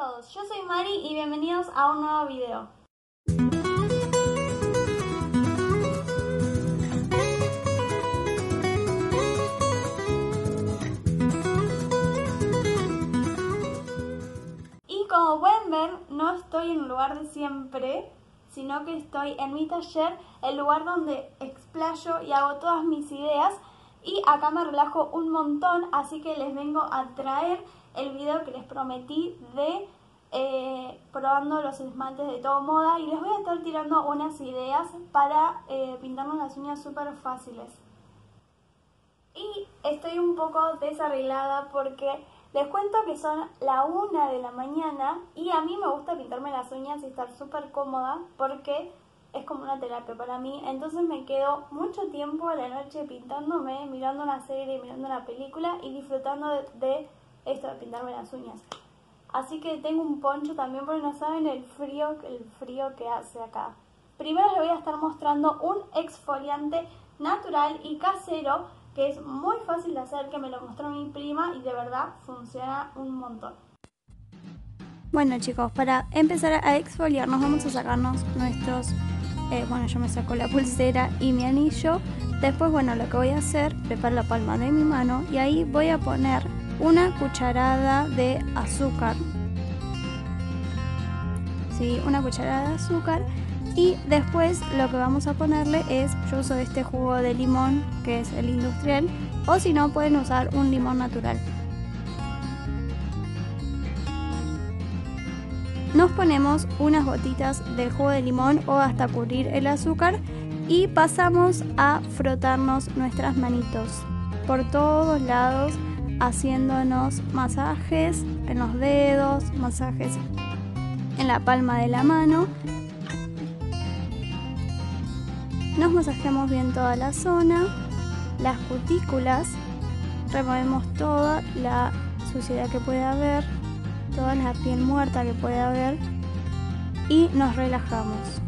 todos, yo soy Mari y bienvenidos a un nuevo video. Y como pueden ver, no estoy en el lugar de siempre, sino que estoy en mi taller, el lugar donde explayo y hago todas mis ideas. Y acá me relajo un montón, así que les vengo a traer el video que les prometí de probando los esmaltes de Todo Moda. Y les voy a estar tirando unas ideas para pintarnos las uñas súper fáciles. Y estoy un poco desarreglada porque les cuento que son la 1 de la mañana. Y a mí me gusta pintarme las uñas y estar súper cómoda porque es como una terapia para mí, entonces me quedo mucho tiempo a la noche pintándome, mirando una serie, mirando una película y disfrutando de esto de pintarme las uñas. Así que tengo un poncho también porque no saben el frío que hace acá. Primero les voy a estar mostrando un exfoliante natural y casero que es muy fácil de hacer, que me lo mostró mi prima y de verdad funciona un montón. Bueno chicos, para empezar a exfoliarnos vamos a sacarnos nuestros... bueno, yo me saco la pulsera y mi anillo. Después, bueno, lo que voy a hacer, preparo la palma de mi mano y ahí voy a poner una cucharada de azúcar. Sí, una cucharada de azúcar. Y después lo que vamos a ponerle es, yo uso este jugo de limón, que es el industrial, o si no pueden usar un limón natural. Nos ponemos unas gotitas del jugo de limón o hasta cubrir el azúcar y pasamos a frotarnos nuestras manitos por todos lados, haciéndonos masajes en los dedos, masajes en la palma de la mano. Nos masajeamos bien toda la zona, las cutículas, removemos toda la suciedad que pueda haber, toda la piel muerta que puede haber y nos relajamos.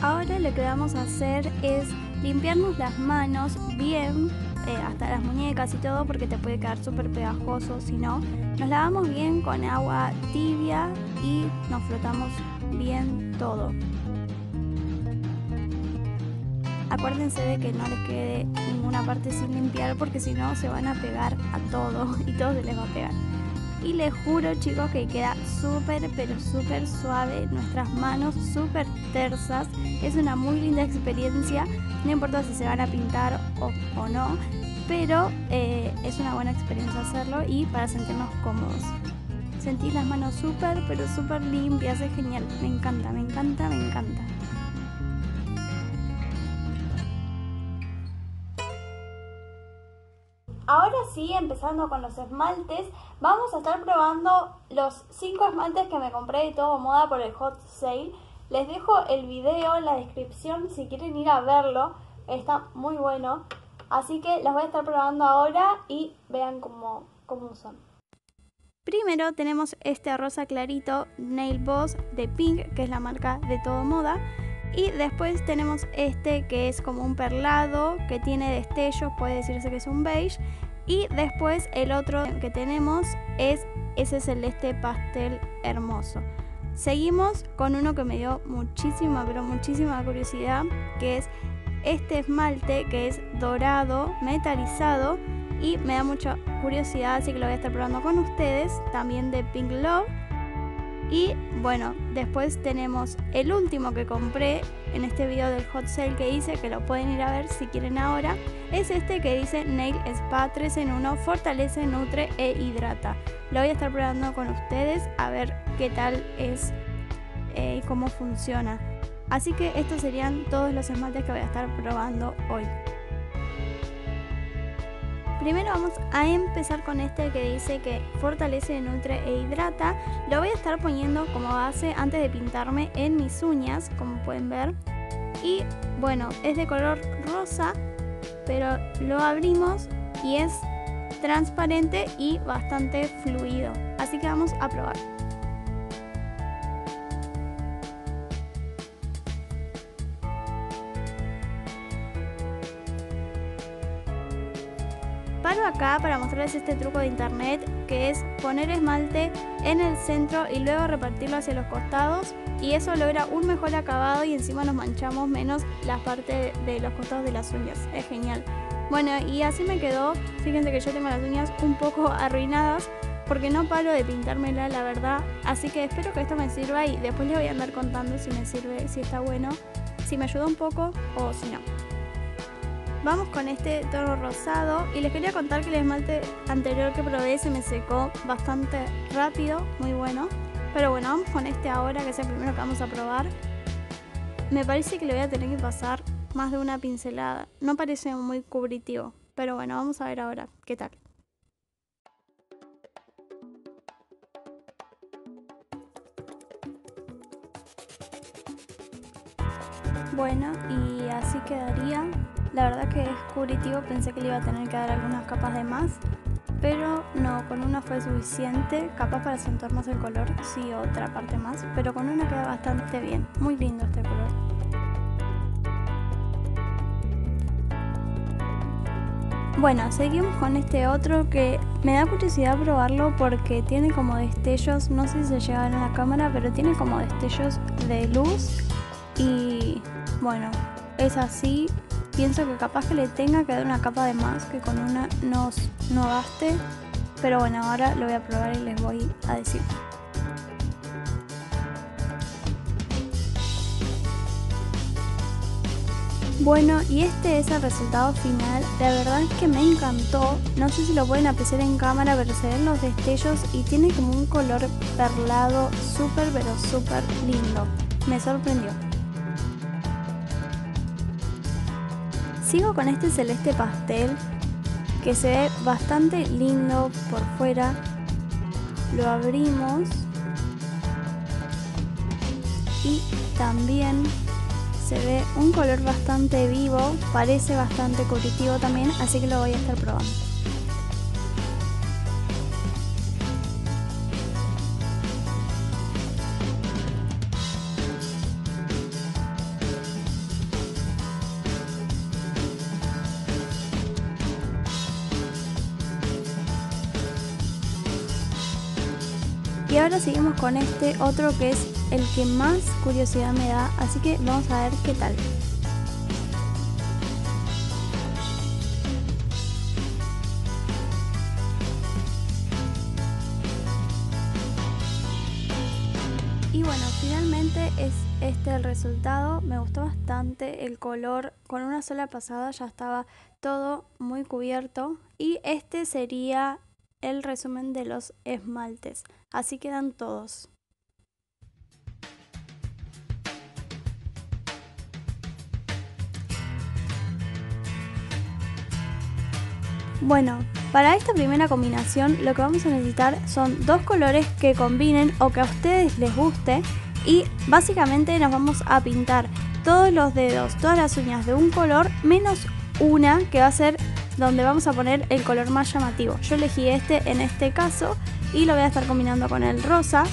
Ahora lo que vamos a hacer es limpiarnos las manos bien, hasta las muñecas y todo, porque te puede quedar súper pegajoso si no. Nos lavamos bien con agua tibia y nos frotamos bien todo. Acuérdense de que no les quede ninguna parte sin limpiar porque si no se van a pegar a todo y todo se les va a pegar. Y les juro chicos que queda súper pero súper suave, nuestras manos súper tersas. Es una muy linda experiencia, no importa si se van a pintar o no, pero es una buena experiencia hacerlo y para sentirnos cómodos. Sentí las manos súper pero súper limpias, es genial, me encanta, me encanta, me encanta. Ahora sí, empezando con los esmaltes, vamos a estar probando los 5 esmaltes que me compré de Todo Moda por el Hot Sale. Les dejo el video en la descripción si quieren ir a verlo, está muy bueno. Así que los voy a estar probando ahora y vean cómo son. Primero tenemos este rosa clarito Nail Boss de Pink, que es la marca de Todo Moda. Y después tenemos este que es como un perlado, que tiene destellos, puede decirse que es un beige. Y después el otro que tenemos es ese celeste pastel hermoso. Seguimos con uno que me dio muchísima, pero muchísima curiosidad, que es este esmalte que es dorado, metalizado. Y me da mucha curiosidad, así que lo voy a estar probando con ustedes, también de Pink Love. Y bueno, después tenemos el último que compré en este video del Hot Sale que hice, que lo pueden ir a ver si quieren ahora. Es este que dice Nail Spa 3 en 1, fortalece, nutre e hidrata. Lo voy a estar probando con ustedes a ver qué tal es y cómo funciona. Así que estos serían todos los esmaltes que voy a estar probando hoy. Primero vamos a empezar con este que dice que fortalece, nutre e hidrata. Lo voy a estar poniendo como base antes de pintarme en mis uñas, como pueden ver. Y bueno, es de color rosa, pero lo abrimos y es transparente y bastante fluido. Así que vamos a probar. Paro acá para mostrarles este truco de internet, que es poner esmalte en el centro y luego repartirlo hacia los costados, y eso logra un mejor acabado y encima nos manchamos menos las partes de los costados de las uñas. Es genial. Bueno, y así me quedó. Fíjense que yo tengo las uñas un poco arruinadas porque no paro de pintármela, la verdad. Así que espero que esto me sirva y después les voy a andar contando si me sirve, si está bueno, si me ayudó un poco o si no. Vamos con este tono rosado, y les quería contar que el esmalte anterior que probé se me secó bastante rápido, muy bueno. Pero bueno, vamos con este ahora, que es el primero que vamos a probar. Me parece que le voy a tener que pasar más de una pincelada, no parece muy cubritivo, pero bueno, vamos a ver ahora qué tal. Bueno, y así quedaría. La verdad que es cubritivo, pensé que le iba a tener que dar algunas capas de más, pero no, con una fue suficiente, capaz para acentuar más el color, sí, otra parte más, pero con una queda bastante bien, muy lindo este color. Bueno, seguimos con este otro que me da curiosidad probarlo porque tiene como destellos, no sé si se llega a ver en la cámara, pero tiene como destellos de luz y bueno, es así. Pienso que capaz que le tenga que dar una capa de más, que con una no baste. Pero bueno, ahora lo voy a probar y les voy a decir. Bueno, y este es el resultado final. La verdad es que me encantó. No sé si lo pueden apreciar en cámara, pero se ven los destellos y tiene como un color perlado súper, pero súper lindo. Me sorprendió. Sigo con este celeste pastel que se ve bastante lindo por fuera. Lo abrimos y también se ve un color bastante vivo, parece bastante curativo también, así que lo voy a estar probando. Y ahora seguimos con este otro que es el que más curiosidad me da, así que vamos a ver qué tal. Y bueno, finalmente es este el resultado. Me gustó bastante el color, con una sola pasada ya estaba todo muy cubierto, y este sería el resumen de los esmaltes. Así quedan todos. Bueno, para esta primera combinación lo que vamos a necesitar son dos colores que combinen o que a ustedes les guste, y básicamente nos vamos a pintar todos los dedos, todas las uñas de un color menos una, que va a ser donde vamos a poner el color más llamativo. Yo elegí este en este caso y lo voy a estar combinando con el rosa.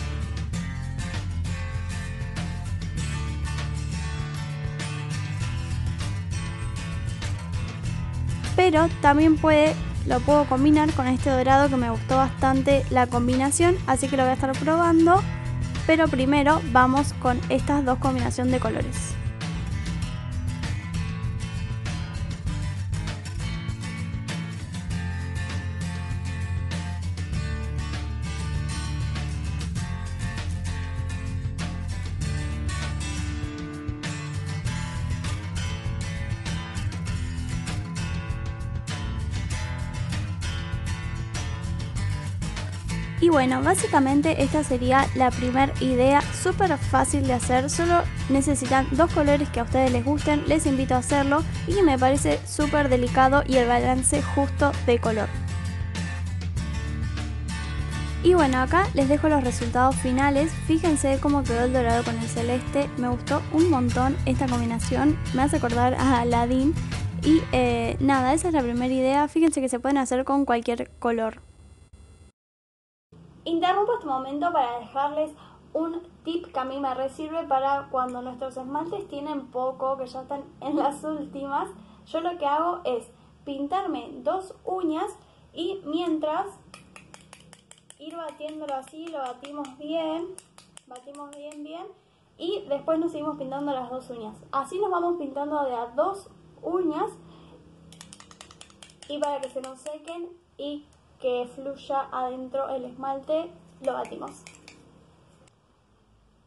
Pero también lo puedo combinar con este dorado, que me gustó bastante la combinación, así que lo voy a estar probando. Pero primero vamos con estas dos combinaciones de colores. Y bueno, básicamente esta sería la primera idea, súper fácil de hacer, solo necesitan dos colores que a ustedes les gusten, les invito a hacerlo y me parece súper delicado y el balance justo de color. Y bueno, acá les dejo los resultados finales, fíjense cómo quedó el dorado con el celeste, me gustó un montón esta combinación, me hace acordar a Aladdin y nada, esa es la primera idea, fíjense que se pueden hacer con cualquier color. Interrumpo este momento para dejarles un tip que a mí me sirve para cuando nuestros esmaltes tienen poco, que ya están en las últimas. Yo lo que hago es pintarme dos uñas Y mientras, ir batiéndolo así, lo batimos bien, bien. Y después nos seguimos pintando las dos uñas. Así nos vamos pintando de las dos uñas. Y para que se nos sequen y que fluya adentro el esmalte, lo batimos.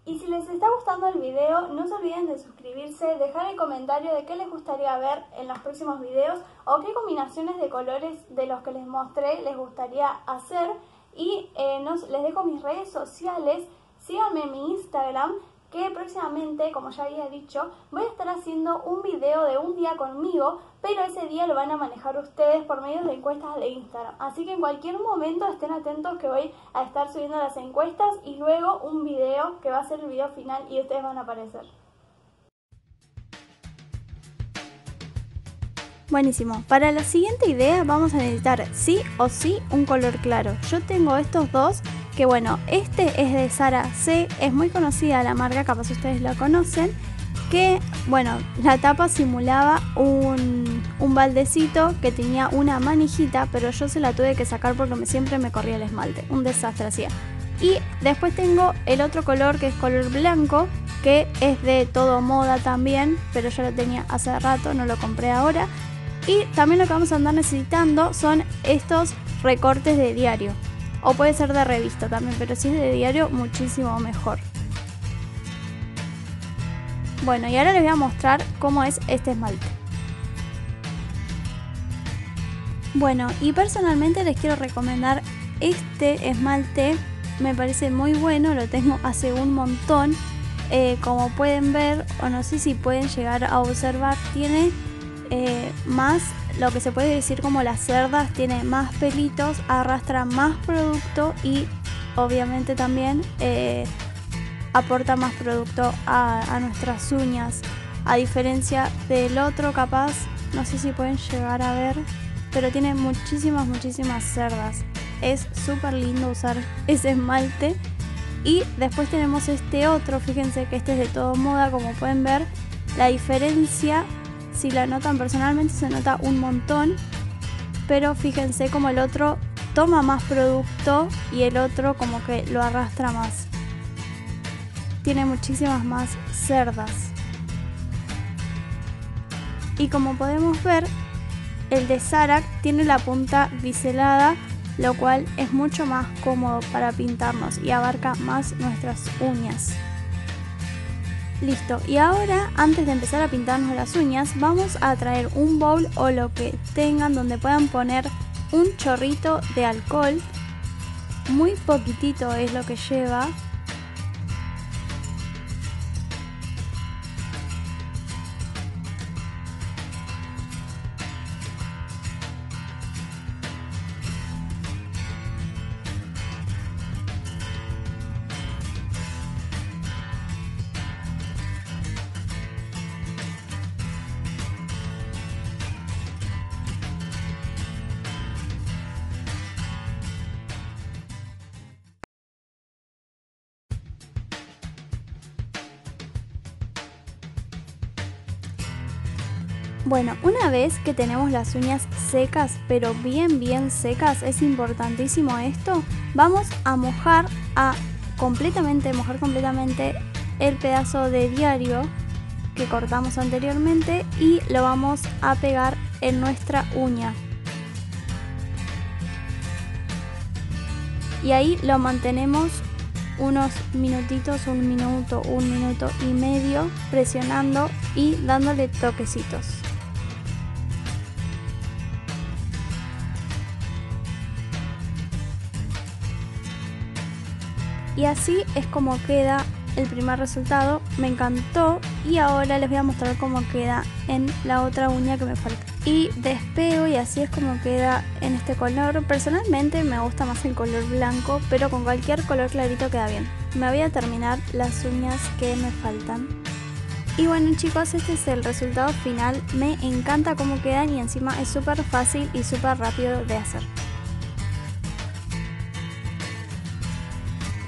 Y si les está gustando el video, no se olviden de suscribirse, dejar el comentario de qué les gustaría ver en los próximos videos o qué combinaciones de colores de los que les mostré les gustaría hacer. Y les dejo mis redes sociales, síganme en mi Instagram, que próximamente, como ya había dicho, voy a estar haciendo un video de un día conmigo, pero ese día lo van a manejar ustedes por medio de encuestas de Instagram. Así que en cualquier momento estén atentos que voy a estar subiendo las encuestas y luego un video que va a ser el video final y ustedes van a aparecer. Buenísimo, para la siguiente idea vamos a necesitar sí o sí un color claro. Yo tengo estos dos. Que bueno, este es de Sarah C, es muy conocida la marca, capaz ustedes la conocen. Que bueno, la tapa simulaba un baldecito que tenía una manijita, pero yo se la tuve que sacar porque siempre me corría el esmalte, un desastre hacía. Y después tengo el otro color que es color blanco, que es de Todo Moda también, pero yo lo tenía hace rato, no lo compré ahora. Y también lo que vamos a andar necesitando son estos recortes de diario. O puede ser de revista también, pero si es de diario, muchísimo mejor. Bueno, y ahora les voy a mostrar cómo es este esmalte. Bueno, y personalmente les quiero recomendar este esmalte. Me parece muy bueno, lo tengo hace un montón. Como pueden ver, o no sé si pueden llegar a observar, tiene más... lo que se puede decir como las cerdas, tiene más pelitos, arrastra más producto y obviamente también aporta más producto a nuestras uñas, a diferencia del otro capaz, no sé si pueden llegar a ver, pero tiene muchísimas, muchísimas cerdas. Es súper lindo usar ese esmalte. Y después tenemos este otro, fíjense que este es de Todo Moda, como pueden ver, la diferencia... Si la notan personalmente se nota un montón, pero fíjense como el otro toma más producto y el otro como que lo arrastra más. Tiene muchísimas más cerdas. Y como podemos ver, el de Sarah tiene la punta biselada, lo cual es mucho más cómodo para pintarnos y abarca más nuestras uñas. Listo, y ahora antes de empezar a pintarnos las uñas vamos a traer un bowl o lo que tengan donde puedan poner un chorrito de alcohol. Muy poquitito es lo que lleva. Bueno, una vez que tenemos las uñas secas, pero bien bien secas, es importantísimo esto, vamos a mojar, mojar completamente el pedazo de diario que cortamos anteriormente y lo vamos a pegar en nuestra uña. Y ahí lo mantenemos unos minutitos, un minuto y medio, presionando y dándole toquecitos. Y así es como queda el primer resultado, me encantó y ahora les voy a mostrar cómo queda en la otra uña que me falta. Y despego y así es como queda en este color, personalmente me gusta más el color blanco, pero con cualquier color clarito queda bien. Me voy a terminar las uñas que me faltan. Y bueno chicos, este es el resultado final, me encanta cómo quedan y encima es súper fácil y súper rápido de hacer.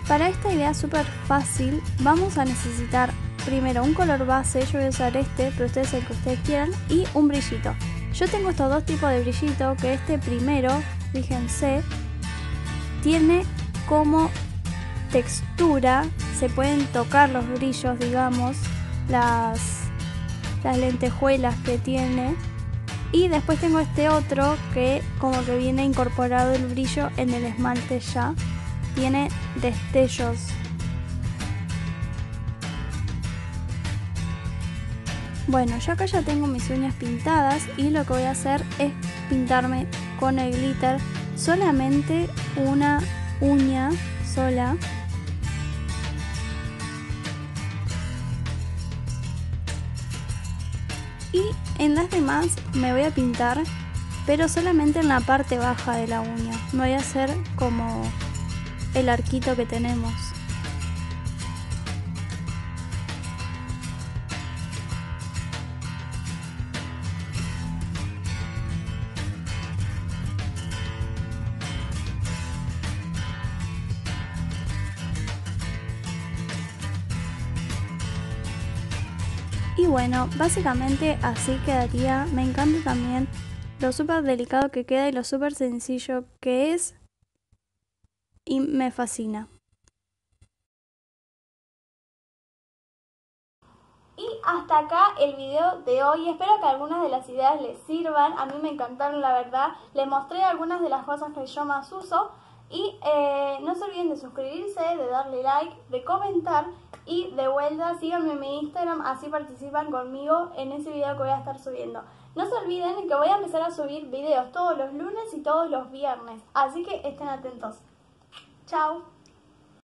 Para esta idea súper fácil vamos a necesitar primero un color base, yo voy a usar este, pero ustedes el que ustedes quieran, y un brillito. Yo tengo estos dos tipos de brillito, que este primero fíjense, tiene como textura, se pueden tocar los brillos, digamos, las lentejuelas que tiene. Y después tengo este otro que como que viene incorporado el brillo en el esmalte ya. Tiene destellos. Bueno, yo acá ya tengo mis uñas pintadas y lo que voy a hacer es pintarme con el glitter solamente una uña sola. Y en las demás me voy a pintar, pero solamente en la parte baja de la uña. Me voy a hacer como el arquito que tenemos. Y bueno, básicamente así quedaría. Me encanta también lo súper delicado que queda y lo súper sencillo que es. Y me fascina. Y hasta acá el video de hoy. Espero que algunas de las ideas les sirvan. A mí me encantaron, la verdad. Les mostré algunas de las cosas que yo más uso. Y no se olviden de suscribirse, de darle like, de comentar. Y de vuelta, síganme en mi Instagram, así participan conmigo en ese video que voy a estar subiendo. No se olviden que voy a empezar a subir videos todos los lunes y todos los viernes. Así que estén atentos. Chao.